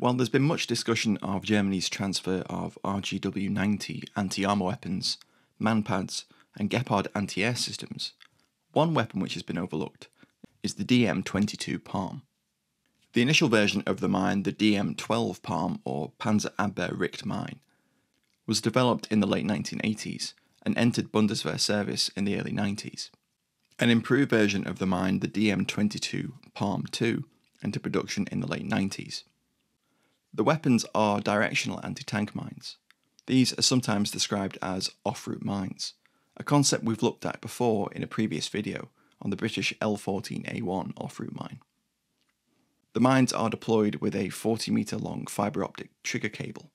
While there's been much discussion of Germany's transfer of RGW 90 anti-armour weapons, manpads and Gepard anti-air systems, one weapon which has been overlooked is the DM-22 Palm. The initial version of the mine, the DM 12 Palm or Panzerabwehrrichtmine, was developed in the late 1980s and entered Bundeswehr service in the early 90s. An improved version of the mine, the DM 22 Palm 2, entered production in the late 90s. The weapons are directional anti-tank mines. These are sometimes described as off-route mines, a concept we've looked at before in a previous video on the British L14A1 off-route mine. The mines are deployed with a 40-metre long fibre optic trigger cable,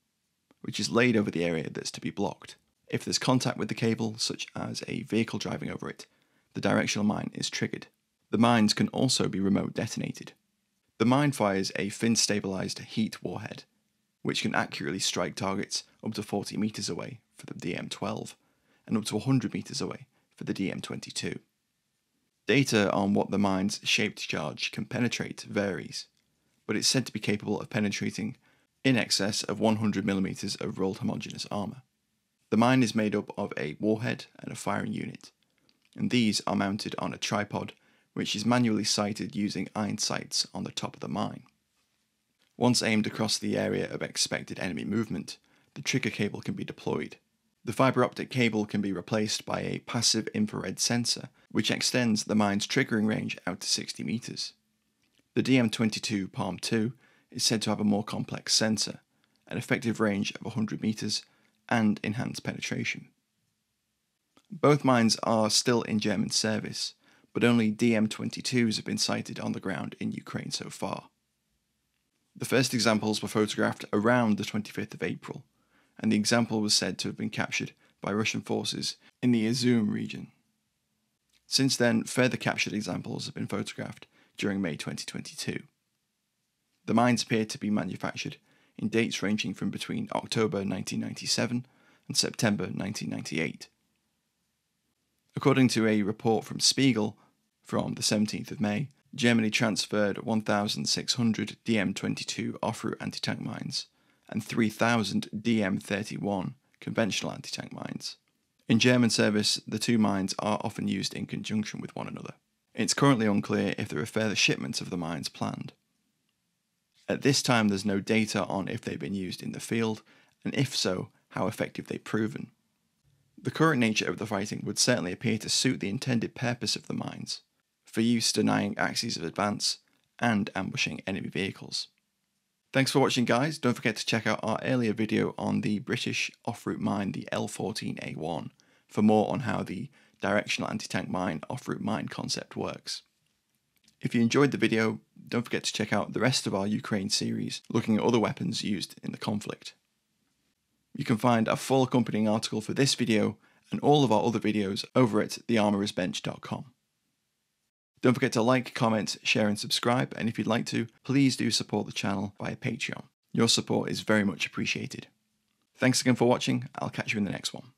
which is laid over the area that's to be blocked. If there's contact with the cable, such as a vehicle driving over it, the directional mine is triggered. The mines can also be remote detonated. The mine fires a fin-stabilised heat warhead, which can accurately strike targets up to 40 metres away for the DM-12 and up to 100 metres away for the DM-22. Data on what the mine's shaped charge can penetrate varies, but it's said to be capable of penetrating in excess of 100mm of rolled homogeneous armour. The mine is made up of a warhead and a firing unit, and these are mounted on a tripod which is manually sighted using iron sights on the top of the mine. Once aimed across the area of expected enemy movement, the trigger cable can be deployed. The fibre optic cable can be replaced by a passive infrared sensor, which extends the mine's triggering range out to 60 metres. The DM-22 Palm 2 is said to have a more complex sensor, an effective range of 100 metres, and enhanced penetration. Both mines are still in German service, but only DM-22s have been sighted on the ground in Ukraine so far. The first examples were photographed around the 25th of April, and the example was said to have been captured by Russian forces in the Izium region. Since then, further captured examples have been photographed during May 2022. The mines appear to be manufactured in dates ranging from between October 1997 and September 1998. According to a report from Spiegel from the 17th of May, Germany transferred 1,600 DM-22 off-route anti-tank mines and 3,000 DM-31 conventional anti-tank mines. In German service, the two mines are often used in conjunction with one another. It's currently unclear if there are further shipments of the mines planned. At this time, there's no data on if they've been used in the field, and if so, how effective they've proven. The current nature of the fighting would certainly appear to suit the intended purpose of the mines, for use denying axes of advance and ambushing enemy vehicles. Thanks for watching, guys. Don't forget to check out our earlier video on the British off-route mine, the L14A1, for more on how the directional anti-tank mine off-route mine concept works. If you enjoyed the video, don't forget to check out the rest of our Ukraine series looking at other weapons used in the conflict. You can find a full accompanying article for this video and all of our other videos over at thearmorersbench.com. Don't forget to like, comment, share and subscribe, and if you'd like to, please do support the channel via Patreon. Your support is very much appreciated. Thanks again for watching. I'll catch you in the next one.